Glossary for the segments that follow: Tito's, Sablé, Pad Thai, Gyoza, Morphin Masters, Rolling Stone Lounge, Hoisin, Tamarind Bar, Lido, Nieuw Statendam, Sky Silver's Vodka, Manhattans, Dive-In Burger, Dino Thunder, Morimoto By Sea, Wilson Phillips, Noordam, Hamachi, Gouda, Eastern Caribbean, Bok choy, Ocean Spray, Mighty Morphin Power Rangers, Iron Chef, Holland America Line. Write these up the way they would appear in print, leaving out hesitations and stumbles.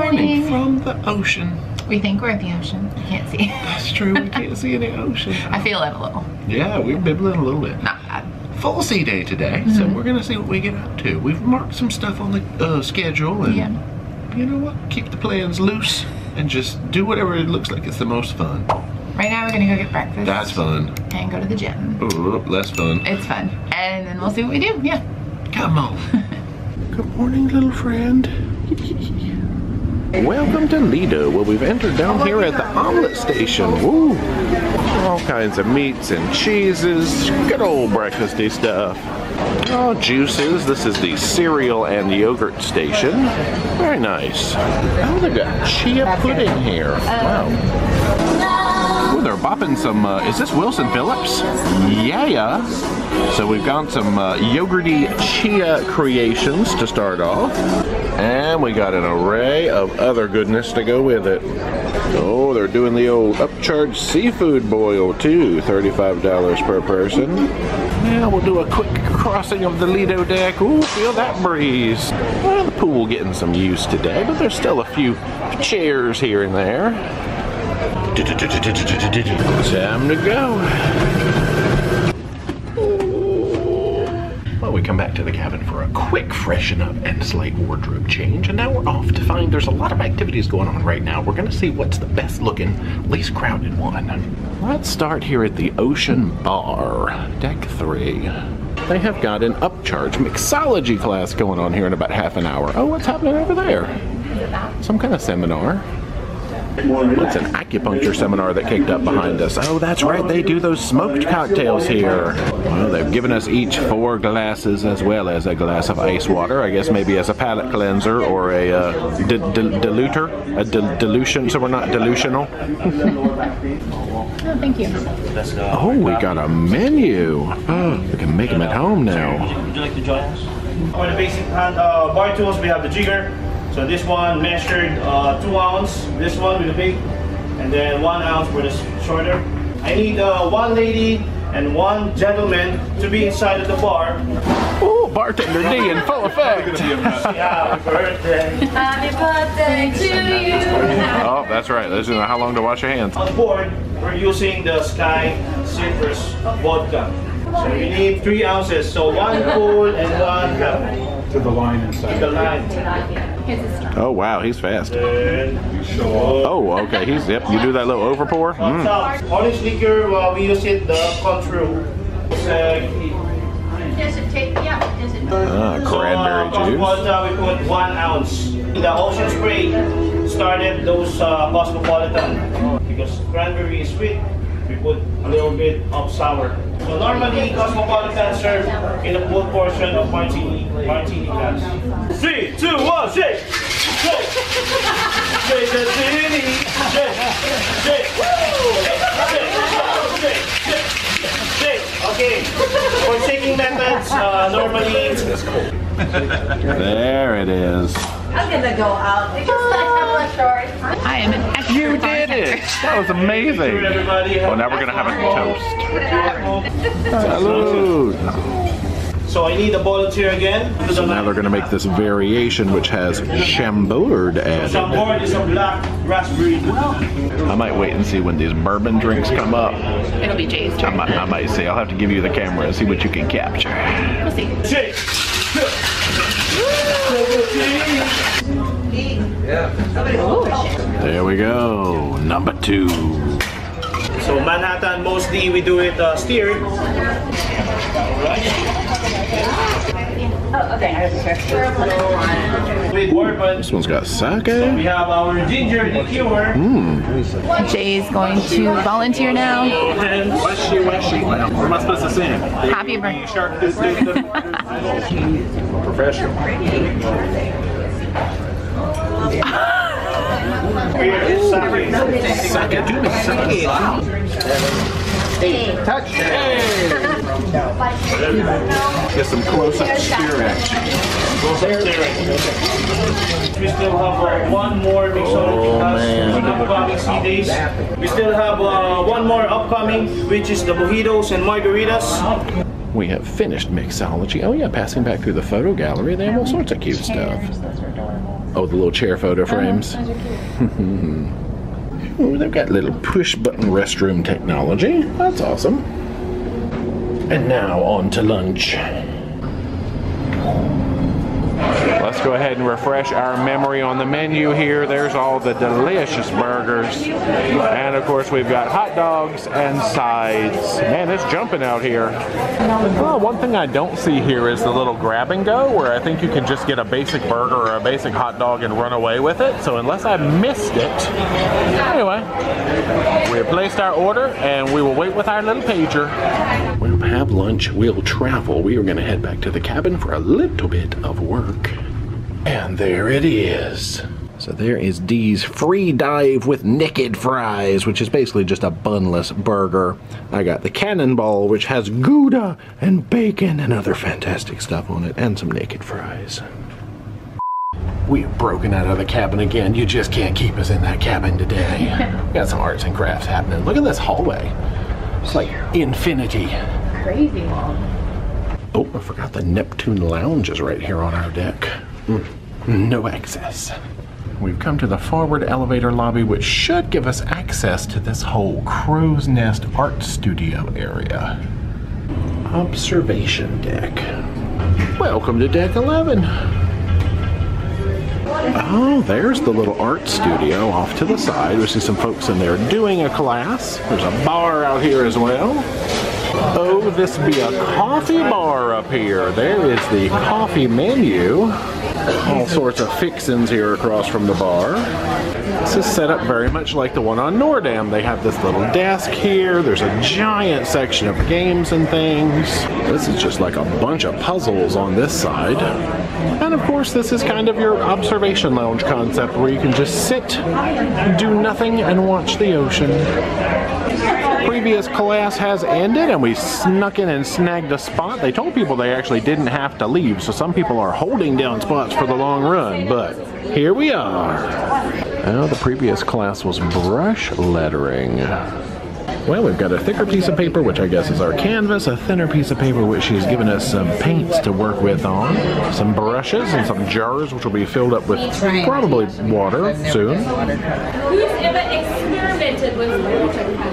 morning from the ocean. We think we're at the ocean. I can't see. That's true. We can't see any ocean. I feel it a little. Yeah, we're bibbling a little bit. Not bad. Full sea day today, so we're gonna see what we get up to. We've marked some stuff on the schedule, and you know what? Keep the plans loose and just do whatever it looks like it's the most fun. Right now we're gonna go get breakfast. That's fun. And go to the gym. Ooh, less fun. It's fun. And then we'll see what we do, yeah. Come on. Good morning, little friend. Welcome to Lido, where we've entered down here at the omelet station. Woo! All kinds of meats and cheeses, good old breakfasty stuff. Oh, juices. This is the cereal and yogurt station. Very nice. Oh, they've got chia pudding here. Wow. Oh, they're bopping some, is this Wilson Phillips? Yeah. So we've got some yogurty chia creations to start off. And we got an array of other goodness to go with it. Oh, they're doing the old upcharge seafood boil too, $35 per person. Now we'll do a quick crossing of the Lido deck. Ooh, feel that breeze. Well, the pool getting some use today, but there's still a few chairs here and there. Time to go. Well, we come back to the cabin for a quick freshen up and slight wardrobe change, and now we're off to find there's a lot of activities going on right now. We're gonna see what's the best looking, least crowded one. Let's start here at the Ocean Bar, Deck 3. They have got an upcharge mixology class going on here in about half an hour. Oh, what's happening over there? Some kind of seminar. It's an acupuncture seminar that kicked up behind us. Oh, that's right, they do those smoked cocktails here. Well, they've given us each 4 glasses as well as a glass of ice water. I guess maybe as a palate cleanser or a diluter, a dilution, so we're not delusional. Oh, thank you. Oh, we got a menu. Oh, we can make them at home now. Would you like to join us? For the basic bar tools, we have the jigger. So this one measured 2 ounces, this one with the big, and then 1 ounce for the shorter. I need 1 lady and 1 gentleman to be inside of the bar. Ooh, bartender D in full effect. Happy birthday. Happy birthday to you. Oh, that's right. This is how long to wash your hands. On board, we're using the Sky Silver's Vodka. So we need 3 ounces, so 1 full and 1 cup. To the line inside. The line. Oh wow, he's fast. Oh, okay, he's, yep, you do that little overpour. Orange liquor, we use it, the control. Does it take, yeah, does it? Cranberry juice. We put 1 ounce. The Ocean Spray started those Cosmopolitan. Because cranberry is sweet, we put a little bit of sour. So normally, Cosmopolitan served in a full portion of martini glass. 3, 2, 1, shake! Shake! Shake the city! Shake! Shake! Shake! Shake! Shake! Okay, for shaking methods, normally... There it is. I'm gonna go out because I have my shorts. I am an expert. You did it! That was amazing. Well, now we're gonna have a toast. Salud. So I need a volunteer again. So now they're gonna make this variation which has Chambord added. Chambord is a black raspberry. I might wait and see when these bourbon drinks come up. It'll be Jay's turn. I might see. I'll have to give you the camera and see what you can capture. We'll see. There we go, number 2. So Manhattan, mostly we do it steered. Oh, okay. This one's got sake. So we have our ginger liqueur. Jay's going to volunteer now. Am I supposed to sing? Happy birthday. Professional. Touch. Get some close-up cheer action. We still have one more upcoming, which is the mojitos and margaritas. we have finished mixology. Oh yeah, passing back through the photo gallery, they have all sorts of cute stuff. Those are adorable. Oh, the little chair photo frames. Those are cute. Ooh, they've got little push-button restroom technology. That's awesome. And now on to lunch. Let's go ahead and refresh our memory on the menu here. There's all the delicious burgers. And of course we've got hot dogs and sides. Man, it's jumping out here. Well, one thing I don't see here is the little grab and go, where I think you can just get a basic burger or a basic hot dog and run away with it. So unless I missed it, anyway, we placed our order and we will wait with our little pager. We'll have lunch, we'll travel. We are gonna head back to the cabin for a little bit of work. And there it is. So there is Dee's free dive with naked fries, which is basically just a bunless burger. I got the cannonball, which has Gouda and bacon and other fantastic stuff on it, and some naked fries. We have broken out of the cabin again. You just can't keep us in that cabin today. We got some arts and crafts happening. Look at this hallway. It's like infinity. Crazy long. Oh, I forgot the Neptune Lounge is right here on our deck. No access. We've come to the forward elevator lobby, which should give us access to this whole crow's nest art studio area. Observation deck. Welcome to deck 11. Oh, there's the little art studio off to the side. We see some folks in there doing a class. There's a bar out here as well. Oh, this be a coffee bar up here. There is the coffee menu. All sorts of fixins here across from the bar. This is set up very much like the one on Noordam. They have this little desk here. There's a giant section of games and things. This is just like a bunch of puzzles on this side. And of course, this is kind of your observation lounge concept where you can just sit, do nothing, and watch the ocean. Previous class has ended and we snuck in and snagged a spot. They told people they actually didn't have to leave, so some people are holding down spots for the long run, but here we are. Well, the previous class was brush lettering. Well, we've got a thicker piece of paper, which I guess is our canvas, a thinner piece of paper, which she's given us some paints to work with on, some brushes and some jars, which will be filled up with probably water soon. Who's ever experimented with watercolor?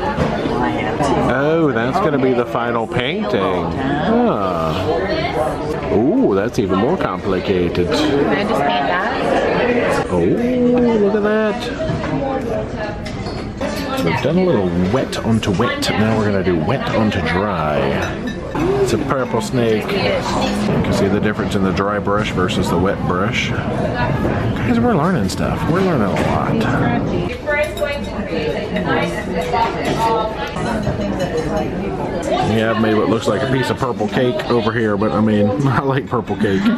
Oh, that's going to be the final painting. Huh. Oh, that's even more complicated. Oh, look at that. So we've done a little wet onto wet. Now we're going to do wet onto dry. It's a purple snake. You can see the difference in the dry brush versus the wet brush. Guys, we're learning stuff. We're learning a lot. Yeah, I've made what looks like a piece of purple cake over here, but I mean, I like purple cake. So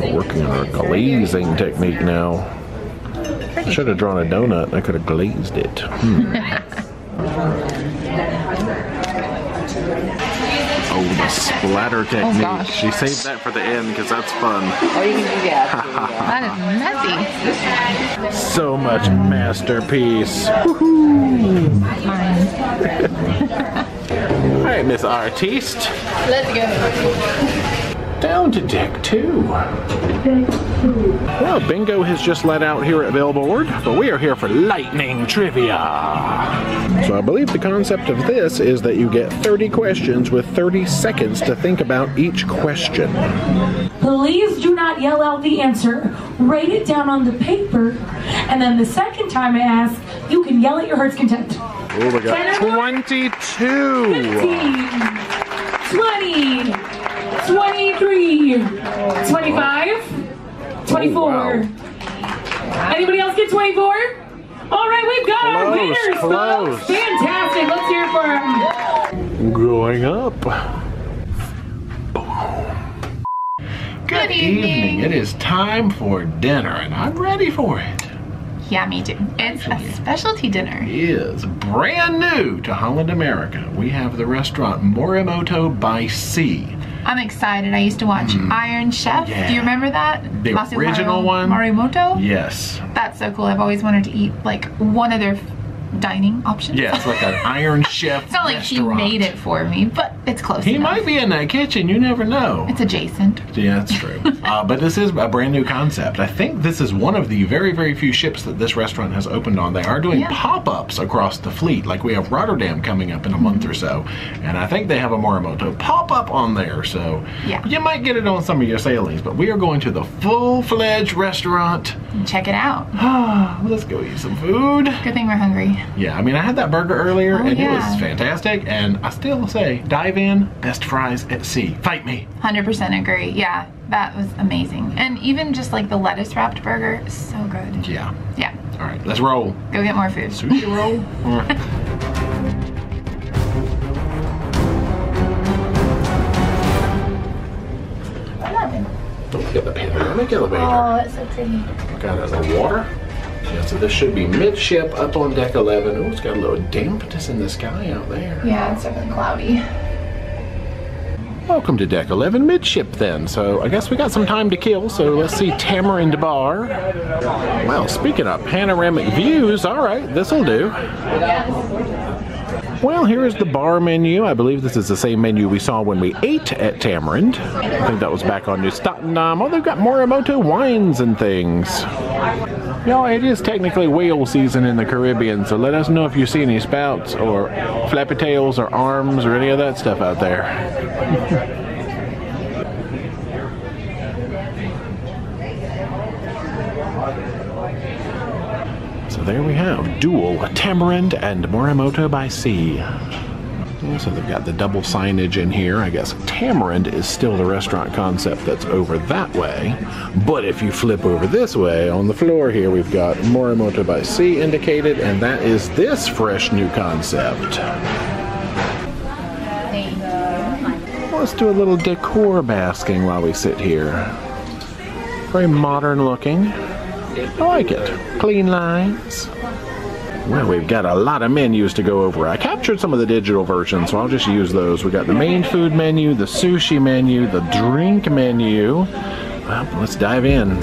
we're working on our glazing technique now. I should have drawn a donut, I could have glazed it. Oh, the splatter technique. Oh, gosh. She saved that for the end because that's fun. Oh, you can do that. That is messy. So much masterpiece. Woohoo! Fine. All right, Miss Artiste. Let's go. Down to deck two. Well, bingo has just let out here at Billboard, but we are here for lightning trivia. So I believe the concept of this is that you get 30 questions with 30 seconds to think about each question. Please do not yell out the answer. Write it down on the paper, and then the second time I ask, you can yell at your heart's content. Oh my God! 22! 15, 20, 23, 25, 24. Oh, wow. Anybody else get 24? All right, we've got our winners, folks. Fantastic. Let's hear for them. Growing up. Good evening. It is time for dinner, and I'm ready for it. Yeah, me too. It's a specialty dinner. It is brand new to Holland America. We have the restaurant Morimoto By Sea. I'm excited. I used to watch Iron Chef. Yeah. Do you remember that? The Masu original one? Morimoto? Yes. That's so cool. I've always wanted to eat like one of their dining options. Yeah, it's like an Iron Chef It's not like restaurant. She made it for me, but it's close enough. Might be in that kitchen. You never know. It's adjacent. Yeah, that's true. But this is a brand new concept. I think this is one of the very, very few ships that this restaurant has opened on. They are doing pop-ups across the fleet. Like we have Rotterdam coming up in a month or so, and I think they have a Morimoto pop-up on there. So you might get it on some of your sailings, but we are going to the full-fledged restaurant. Check it out. Let's go eat some food. Good thing we're hungry. Yeah, I mean, I had that burger earlier, and it was fantastic, and I still say, dive in, best fries at sea. Fight me. 100% agree. Yeah, that was amazing. And even just like the lettuce wrapped burger, so good. Yeah. Yeah. All right, let's roll. Go get more food. Sushi roll. All right. Elevator. Oh, it's so pretty. Got it like water. Yeah, so this should be midship up on deck 11. Oh, it's got a little dampness in the sky out there. Yeah, it's definitely cloudy. Welcome to deck 11 midship then. So I guess we got some time to kill, so let's see Tamarind Bar. Wow, speaking of panoramic views, all right, this'll do. Well, here is the bar menu. I believe this is the same menu we saw when we ate at Tamarind. I think that was back on Nieuw Statendam. Oh, they've got Morimoto wines and things. Y'all, it is technically whale season in the Caribbean, so let us know if you see any spouts or flappy tails or arms or any of that stuff out there. There we have Dual Tamarind and Morimoto by Sea. So they've got the double signage in here. I guess Tamarind is still the restaurant concept that's over that way. But if you flip over this way, on the floor here we've got Morimoto by Sea indicated, and that is this fresh new concept. Let's do a little decor basking while we sit here. Very modern looking. I like it. Clean lines. Well, we've got a lot of menus to go over. I captured some of the digital versions, so I'll just use those. We got the main food menu, the sushi menu, the drink menu. Well, let's dive in.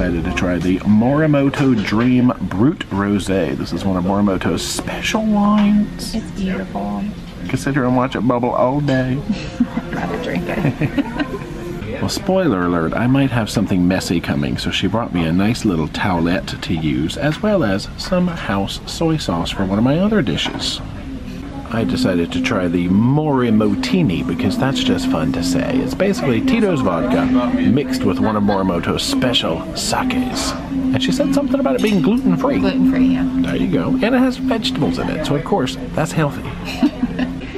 To try the Morimoto Dream Brut Rosé. This is one of Morimoto's special wines. It's beautiful. You can sit here and watch it bubble all day. I'd rather drink it. Well, spoiler alert, I might have something messy coming, so she brought me a nice little towelette to use, as well as some house soy sauce for one of my other dishes. I decided to try the Morimotini because that's just fun to say. It's basically Tito's vodka mixed with one of Morimoto's special sakes. And she said something about it being gluten-free. Gluten-free, yeah. There you go. And it has vegetables in it, so of course, that's healthy.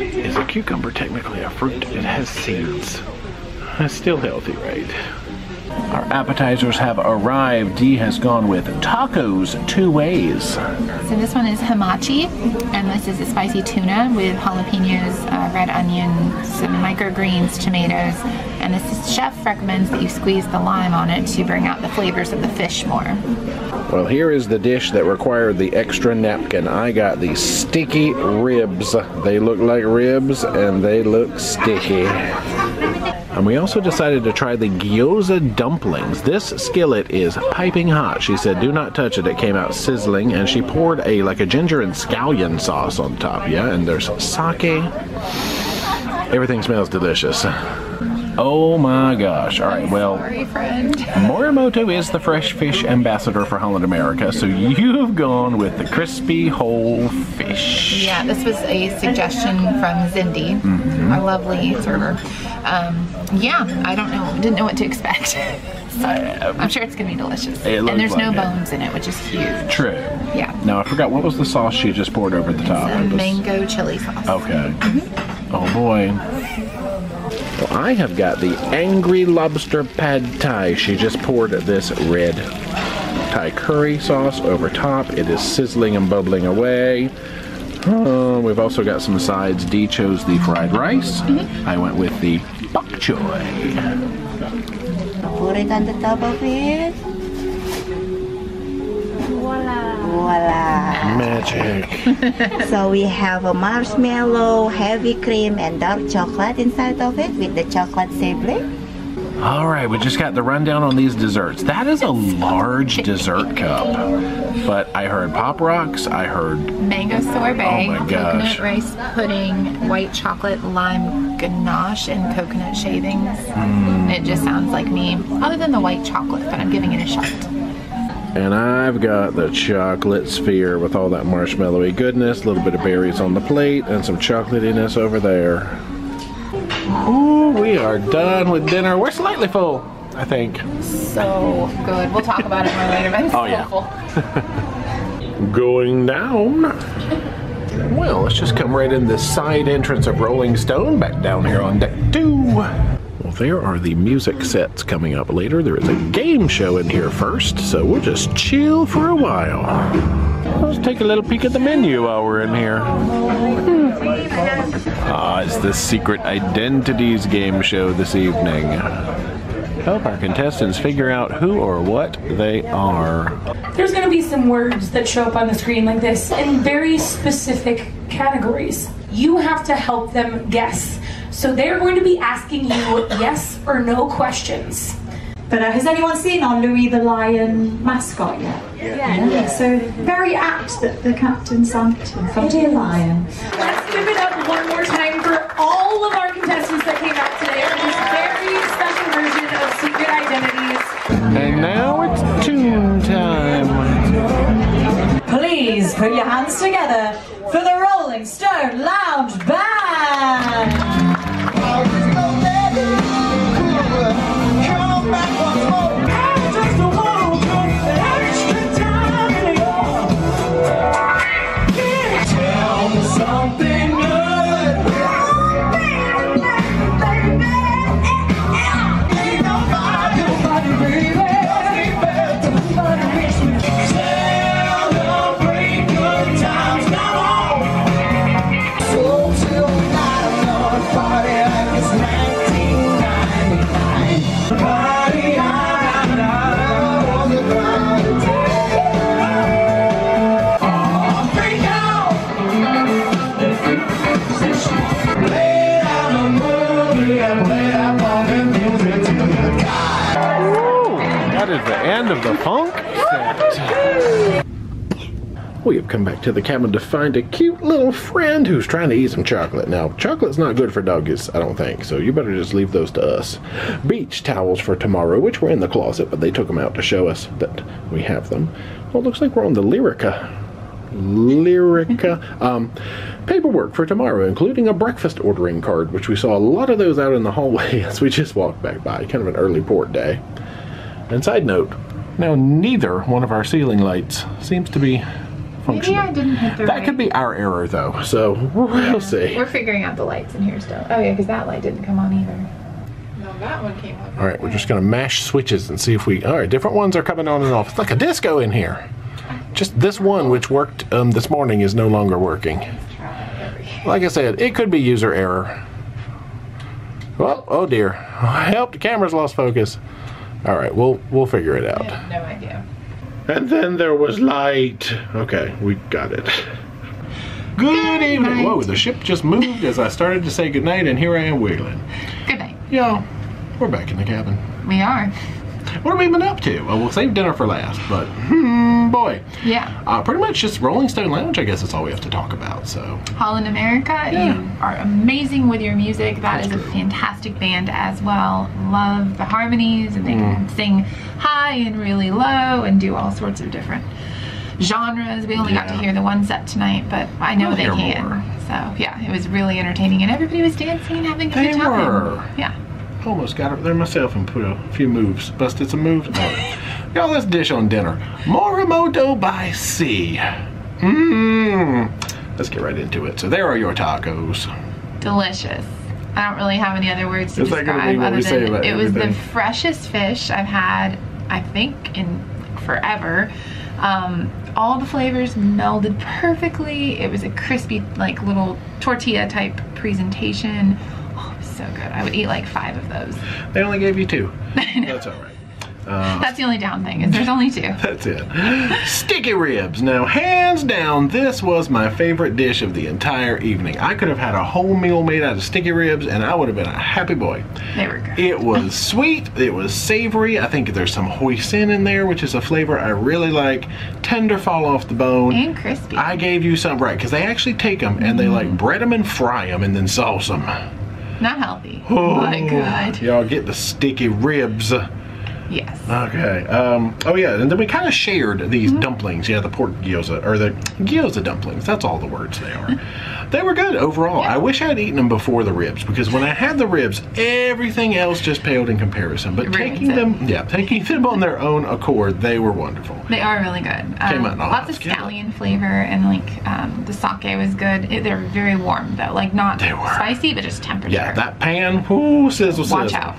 Is a cucumber technically a fruit? It has seeds. That's still healthy, right? Our appetizers have arrived. Dee has gone with tacos two ways. So this one is hamachi, and this is a spicy tuna with jalapenos, red onion, some microgreens, tomatoes, and this is chef recommends that you squeeze the lime on it to bring out the flavors of the fish more. Well, here is the dish that required the extra napkin. I got the sticky ribs. They look like ribs, and they look sticky. And we also decided to try the gyoza dumplings. This skillet is piping hot. She said, do not touch it. It came out sizzling, and she poured a like a ginger and scallion sauce on top, yeah? And there's sake. Everything smells delicious. Oh my gosh. All right, well, Morimoto is the fresh fish ambassador for Holland America, so you've gone with the crispy whole fish. Yeah, this was a suggestion from Cindy, our lovely server. Yeah, I don't know, didn't know what to expect. So I'm sure it's gonna be delicious. And there's like no bones in it, which is huge. True. Yeah. Now I forgot, what was the sauce she just poured over the top? It's a mango chili sauce. Okay. Oh boy. Well, I have got the Angry Lobster Pad Thai. She just poured this red Thai curry sauce over top. It is sizzling and bubbling away. We've also got some sides. Dee chose the fried rice. Mm-hmm. I went with the bok choy. Put it on the top of it. Voila! Voila! Magic! So we have a marshmallow, heavy cream, and dark chocolate inside of it with the chocolate sablé. All right, we just got the rundown on these desserts. That is a large dessert cup, but I heard Pop Rocks, I heard mango sorbet, oh my gosh, coconut rice pudding, white chocolate, lime ganache, and coconut shavings. It just sounds like me, other than the white chocolate, but I'm giving it a shot. And I've got the chocolate sphere with all that marshmallowy goodness, a little bit of berries on the plate, and some chocolatiness over there. Ooh, we are done with dinner. We're slightly full, I think. So good. We'll talk about it more later, but it's oh, yeah. Full. Going down. Well, let's just come right in the side entrance of Rolling Stone, back down here on deck 2. Well, there are the music sets coming up later. There is a game show in here first, so we'll just chill for a while. Let's take a little peek at the menu while we're in here. It's the Secret Identities game show this evening. Help our contestants figure out who or what they are. There's going to be some words that show up on the screen like this in very specific categories. You have to help them guess. So they're going to be asking you yes or no questions. But has anyone seen our Louis the Lion mascot yet? Yeah. So very apt that the captain Sanctum from the Lion. Let's give it up one more time for all of our contestants that came out today on this very special version of Secret Identities. And now it's tune time. Please put your hands together for the Rolling Stone Lounge Band. Of the funk set. We have come back to the cabin to find a cute little friend who's trying to eat some chocolate. Now, chocolate's not good for doggies, I don't think, so you better just leave those to us. Beach towels for tomorrow, which were in the closet, but they took them out to show us that we have them. Well, it looks like we're on the Lyrica. Paperwork for tomorrow, including a breakfast ordering card, which we saw a lot of those out in the hallway as we just walked back by. Kind of an early port day. And side note, now, neither one of our ceiling lights seems to be functioning. Maybe I didn't hit the right. That could be our error, though, so we'll see. We're figuring out the lights in here still. Oh, yeah, because that light didn't come on either. No, that one came on. All right, we're just going to mash switches and see if we... All right, different ones are coming on and off. It's like a disco in here. Just this one, which worked this morning, is no longer working. Like I said, it could be user error. Well, oh, dear. Help, the camera's lost focus. All right, we'll figure it out. I have no idea. And then there was light. Okay, we got it. Good evening. Night. Whoa, the ship just moved as I started to say goodnight, and here I am wiggling. Good night. Y'all, we're back in the cabin. We are. What have we been up to? Well, we'll save dinner for last, but boy. Yeah. Pretty much just Rolling Stone Lounge, I guess that's all we have to talk about, so. Holland America, yeah. You are amazing with your music. That's true. A fantastic band as well. Love the harmonies, and they can sing high and really low and do all sorts of different genres. We only got to hear the one set tonight, but I know they can. More. So, yeah, it was really entertaining, and everybody was dancing and having a good time. Yeah. Almost got up there myself and put a few moves. Busted some moves. Y'all, let's dish on dinner. Morimoto by Sea. Let's get right into it. So there are your tacos. Delicious. I don't really have any other words to describe other than it was the freshest fish I've had, I think, in forever. All the flavors melded perfectly. It was a crispy, like, little tortilla type presentation. Oh, it was so good. I would eat like 5 of those. They only gave you 2. I know. That's all right. That's the only down thing, is there's only 2. That's it. Sticky ribs. Now, hands down, this was my favorite dish of the entire evening. I could have had a whole meal made out of sticky ribs, and I would have been a happy boy. They were good. It was sweet. It was savory. I think there's some hoisin in there, which is a flavor I really like. Tender, fall off the bone. And crispy. I gave you some, right, because they actually take them, and they, like, bread them and fry them and then sauce them. Not healthy. Oh, my God. Y'all get the sticky ribs. Yes. Okay. Oh yeah, and then we kind of shared these dumplings. Yeah, the pork gyoza, or the gyoza dumplings. That's all the words they are. They were good overall. Yeah. I wish I had eaten them before the ribs, because when I had the ribs, everything else just paled in comparison. But taking them on their own accord, they were wonderful. They are really good. Came out lots of scallion flavor, and like the sake was good. They're very warm though, like not spicy, but just temperature. Yeah, that pan, whoo, sizzle, sizzle. Watch out.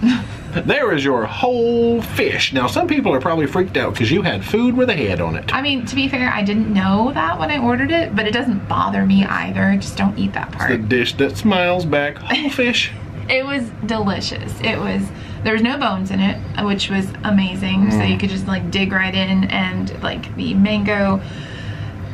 There is your whole fish. Now, some people are probably freaked out because you had food with a head on it. I mean, to be fair, I didn't know that when I ordered it, but it doesn't bother me either. I just don't eat that part. It's the dish that smiles back. Whole fish. It was delicious. It was, there was no bones in it, which was amazing. So you could just like dig right in, and like the mango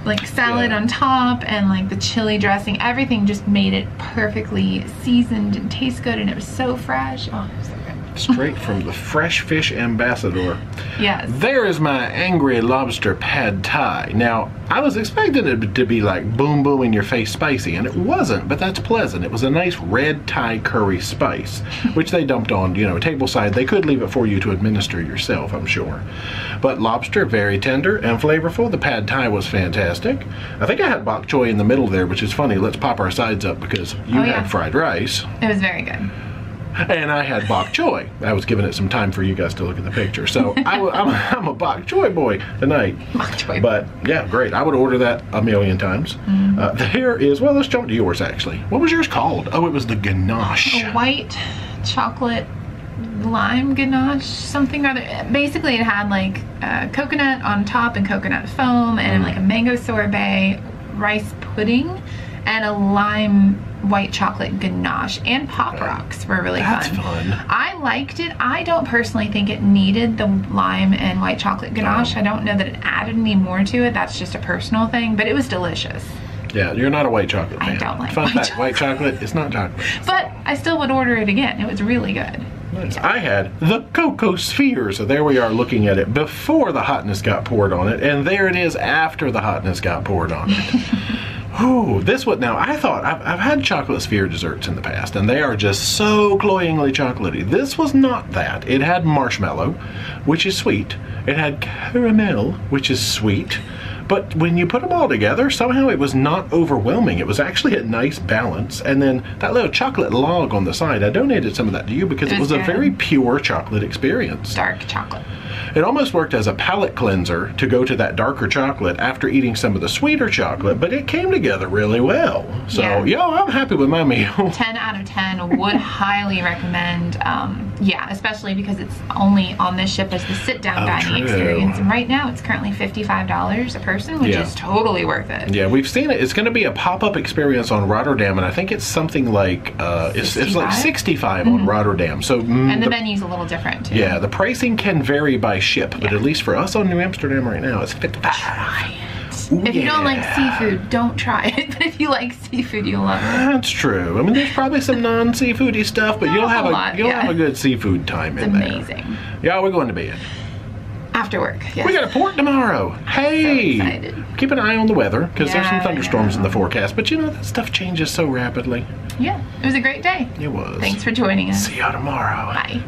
like salad on top, and like the chili dressing, everything just made it perfectly seasoned and taste good, and it was so fresh. Oh, it was so good. Straight from the fresh fish ambassador. Yes. There is my angry lobster pad thai. Now, I was expecting it to be like boom boom in your face spicy, and it wasn't, but that's pleasant. It was a nice red Thai curry spice, which they dumped on, you know, table side. They could leave it for you to administer yourself, I'm sure. But lobster, very tender and flavorful. The pad thai was fantastic. I think I had bok choy in the middle there, which is funny. Let's pop our sides up, because you had fried rice. It was very good. And I had bok choy. I was giving it some time for you guys to look at the picture. So I'm a bok choy boy tonight. Bok choy. But yeah, great. I would order that a million times. There is, well, let's jump to yours actually. What was yours called? Oh, it was the ganache. A white chocolate lime ganache, something or other. Basically, it had like coconut on top and coconut foam, and like a mango sorbet, rice pudding, and a lime white chocolate ganache, and pop rocks were really fun. I liked it. I don't personally think it needed the lime and white chocolate ganache. I don't know that it added any more to it. That's just a personal thing, but it was delicious. Yeah, you're not a white chocolate fan. I don't like white chocolate. It's not chocolate. But I still would order it again. It was really good. Nice. I had the Cocoa Sphere, so there we are looking at it before the hotness got poured on it, and there it is after the hotness got poured on it. Oh, this one, now I thought, I've had chocolate sphere desserts in the past, and they are just so cloyingly chocolatey. This was not that. It had marshmallow, which is sweet. It had caramel, which is sweet. But when you put them all together, somehow it was not overwhelming. It was actually a nice balance. And then that little chocolate log on the side, I donated some of that to you because it was a very pure chocolate experience. Dark chocolate. It almost worked as a palate cleanser to go to that darker chocolate after eating some of the sweeter chocolate, but it came together really well. So, yo, I'm happy with my meal. 10 out of 10 would highly recommend. Yeah, especially because it's only on this ship as the sit-down dining experience. And right now it's currently $55 a person, which is totally worth it. Yeah, we've seen it. It's going to be a pop-up experience on Rotterdam, and I think it's something like it's like 65 on Rotterdam. So and the menu's a little different too. Yeah, the pricing can vary by ship, but at least for us on Nieuw Amsterdam right now, it's 55. Try it. Ooh, if you don't like seafood, don't try it. But if you like seafood, you'll love it. That's true. I mean, there's probably some non-seafoody stuff, but you'll have a good seafood time in there. Amazing. Yeah, we're going to bed. After work. Yes. We got a port tomorrow. Hey, so excited. Keep an eye on the weather because there's some thunderstorms in the forecast, but you know that stuff changes so rapidly. Yeah, it was a great day. It was. Thanks for joining us. See you tomorrow. Bye.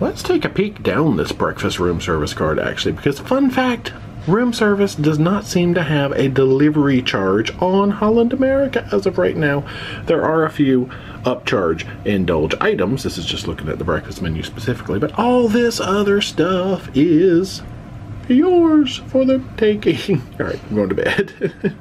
Let's take a peek down this breakfast room service card actually, because fun fact, room service does not seem to have a delivery charge on Holland America as of right now. There are a few upcharge indulge items. This is just looking at the breakfast menu specifically, but all this other stuff is yours for the taking. All right, I'm going to bed.